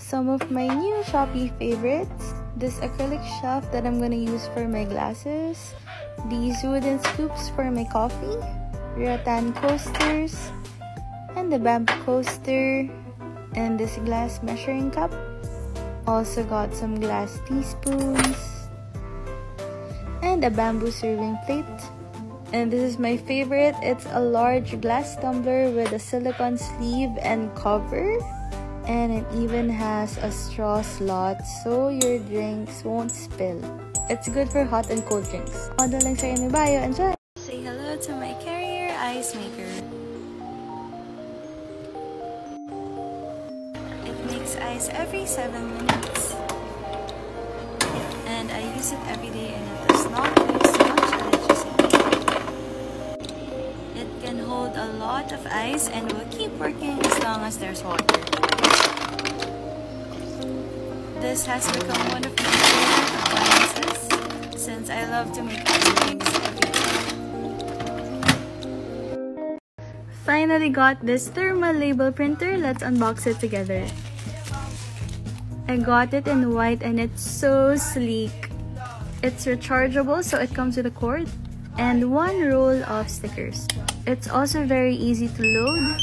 some of my new Shopee favorites. This acrylic shelf that I'm gonna use for my glasses. These wooden scoops for my coffee. Rattan coasters. And the bamboo coaster. And this glass measuring cup. Also got some glass teaspoons. And a bamboo serving plate. And this is my favorite. It's a large glass tumbler with a silicone sleeve and cover. And it even has a straw slot so your drinks won't spill. It's good for hot and cold drinks. On the links are in my bio. Enjoy! Say hello to my Carrier Ice Maker. It makes ice every 7 minutes. And I use it every day and it does not waste much electricity. It can hold a lot of ice and will keep working as long as there's water. This has become one of my favorite appliances since I love to make ice drinks every day. Finally got this thermal label printer. Let's unbox it together. I got it in white and it's so sleek. It's rechargeable so it comes with a cord and one roll of stickers. It's also very easy to load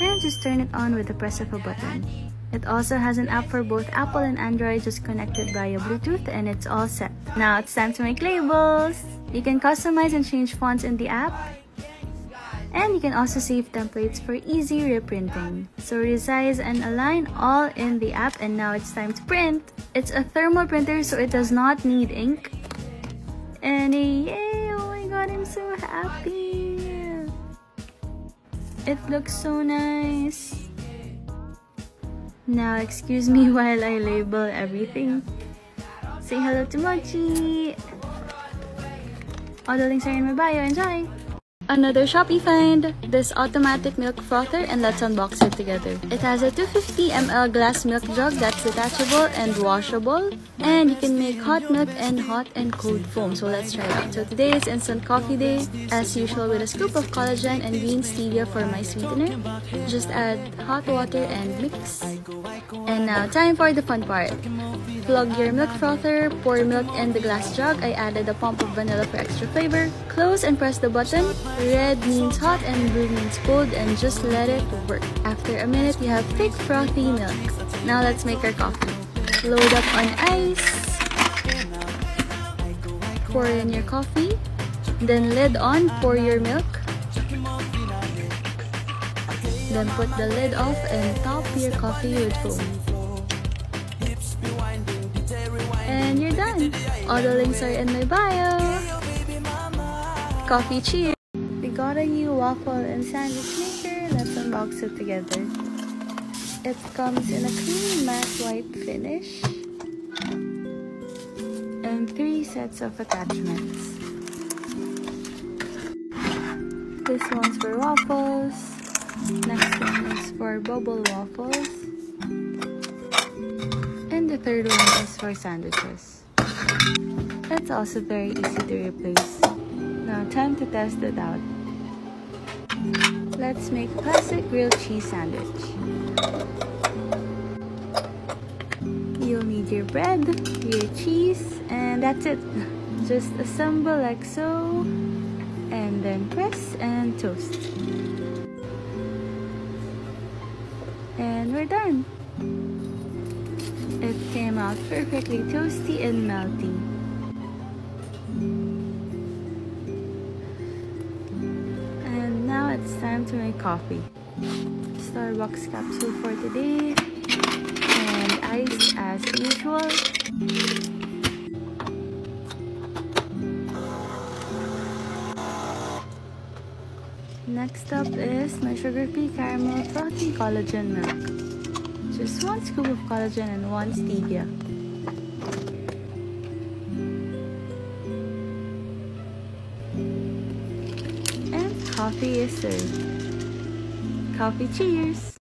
and just turn it on with the press of a button. It also has an app for both Apple and Android, just connected via Bluetooth, and it's all set. Now it's time to make labels! You can customize and change fonts in the app. And you can also save templates for easy reprinting. So resize and align all in the app, and now it's time to print! It's a thermal printer, so it does not need ink. And yay! Oh my god, I'm so happy! It looks so nice! Now, excuse me while I label everything. Say hello to Mochi! All the links are in my bio. Enjoy! Another Shopee find! This automatic milk frother, and let's unbox it together. It has a 250 ml glass milk jug that's detachable and washable. And you can make hot milk and hot and cold foam. So let's try it out. So today is instant coffee day. As usual, with a scoop of collagen and green stevia for my sweetener. Just add hot water and mix. And now, time for the fun part. Plug your milk frother, pour milk in the glass jug. I added a pump of vanilla for extra flavor. Close and press the button. Red means hot and blue means cold, and just let it work. After a minute, you have thick frothy milk. Now let's make our coffee. Load up on ice. Pour in your coffee. Then lid on, pour your milk. Then put the lid off and top your coffee with foam. And you're done! All the links are in my bio! Coffee cheers! We got a new waffle and sandwich maker. Let's unbox it together. It comes in a creamy matte white finish. And 3 sets of attachments. This one's for waffles. Next one is for bubble waffles. The third one is for sandwiches. It's also very easy to replace. Now time to test it out. Let's make classic grilled cheese sandwich. You'll need your bread, your cheese, and that's it. Just assemble like so, and then press and toast. And we're done! It came out perfectly toasty and melty. And now it's time to make coffee. Starbucks capsule for today. And iced as usual. Next up is my sugar-free caramel frothy collagen milk. Just 1 scoop of collagen and 1 stevia. And coffee is served. Coffee cheers!